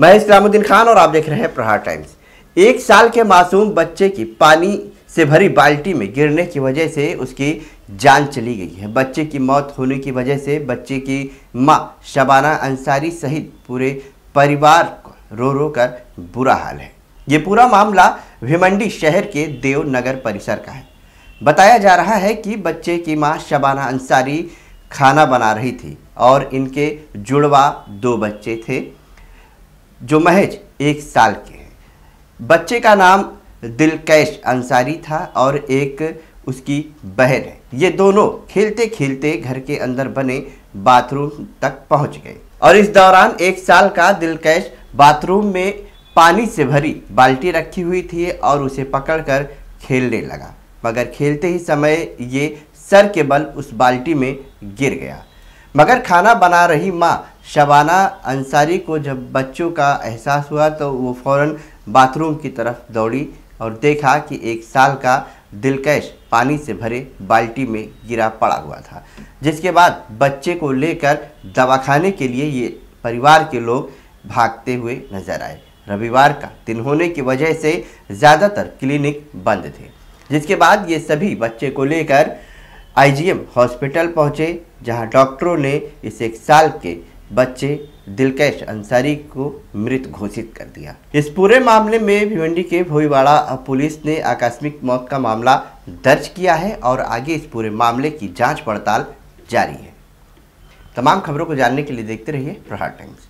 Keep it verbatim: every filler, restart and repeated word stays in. मैं इस्लामुद्दीन खान और आप देख रहे हैं प्रहार टाइम्स। एक साल के मासूम बच्चे की पानी से भरी बाल्टी में गिरने की वजह से उसकी जान चली गई है। बच्चे की मौत होने की वजह से बच्चे की मां शबाना अंसारी सहित पूरे परिवार को रो रो कर बुरा हाल है। ये पूरा मामला भिवंडी शहर के देवनगर परिसर का है। बताया जा रहा है कि बच्चे की मां शबाना अंसारी खाना बना रही थी और इनके जुड़वा दो बच्चे थे जो महज एक साल के हैं। बच्चे का नाम दिलकश अंसारी था और एक उसकी बहन है। ये दोनों खेलते खेलते घर के अंदर बने बाथरूम तक पहुंच गए और इस दौरान एक साल का दिलकश बाथरूम में पानी से भरी बाल्टी रखी हुई थी और उसे पकड़कर खेलने लगा, मगर खेलते ही समय ये सर के बल उस बाल्टी में गिर गया। मगर खाना बना रही माँ शबाना अंसारी को जब बच्चों का एहसास हुआ तो वो फौरन बाथरूम की तरफ दौड़ी और देखा कि एक साल का दिलकश पानी से भरे बाल्टी में गिरा पड़ा हुआ था, जिसके बाद बच्चे को लेकर दवाखाने के लिए ये परिवार के लोग भागते हुए नजर आए। रविवार का दिन होने की वजह से ज़्यादातर क्लिनिक बंद थे, जिसके बाद ये सभी बच्चे को लेकर आईजीएम हॉस्पिटल पहुंचे, जहां डॉक्टरों ने इस एक साल के बच्चे दिलकश अंसारी को मृत घोषित कर दिया। इस पूरे मामले में भिवंडी के भोईवाड़ा पुलिस ने आकस्मिक मौत का मामला दर्ज किया है और आगे इस पूरे मामले की जांच पड़ताल जारी है। तमाम खबरों को जानने के लिए देखते रहिए प्रहार टाइम्स।